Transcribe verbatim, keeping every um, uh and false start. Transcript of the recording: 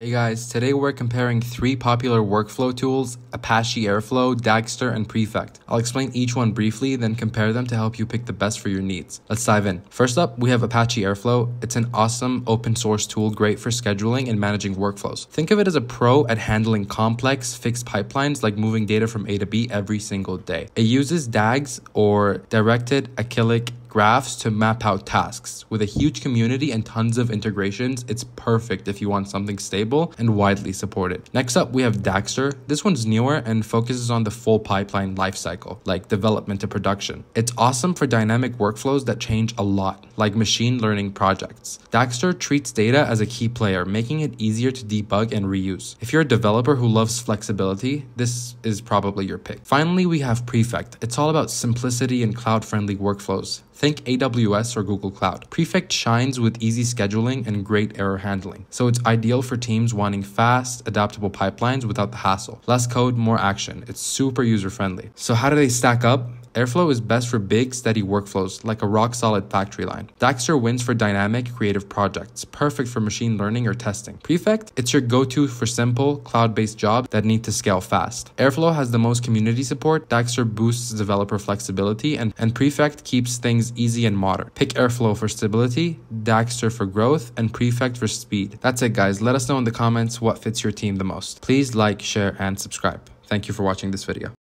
Hey guys, today we're comparing three popular workflow tools, Apache Airflow, Dagster, and Prefect. I'll explain each one briefly, then compare them to help you pick the best for your needs. Let's dive in. First up, we have Apache Airflow. It's an awesome open source tool, great for scheduling and managing workflows. Think of it as a pro at handling complex, fixed pipelines like moving data from A to B every single day. It uses D A Gs, or directed acyclic graphs, to map out tasks. With a huge community and tons of integrations, it's perfect if you want something stable and widely supported. Next up, we have Dagster. This one's newer and focuses on the full pipeline lifecycle, like development to production. It's awesome for dynamic workflows that change a lot, like machine learning projects. Dagster treats data as a key player, making it easier to debug and reuse. If you're a developer who loves flexibility, this is probably your pick. Finally, we have Prefect. It's all about simplicity and cloud-friendly workflows. Think A W S or Google Cloud. Prefect shines with easy scheduling and great error handling, so it's ideal for teams wanting fast, adaptable pipelines without the hassle. Less code, more action. It's super user-friendly. So how do they stack up? Airflow is best for big, steady workflows, like a rock-solid factory line. Dagster wins for dynamic, creative projects, perfect for machine learning or testing. Prefect, it's your go-to for simple, cloud-based jobs that need to scale fast. Airflow has the most community support, Dagster boosts developer flexibility, and, and Prefect keeps things easy and modern. Pick Airflow for stability, Dagster for growth, and Prefect for speed. That's it, guys. Let us know in the comments what fits your team the most. Please like, share, and subscribe. Thank you for watching this video.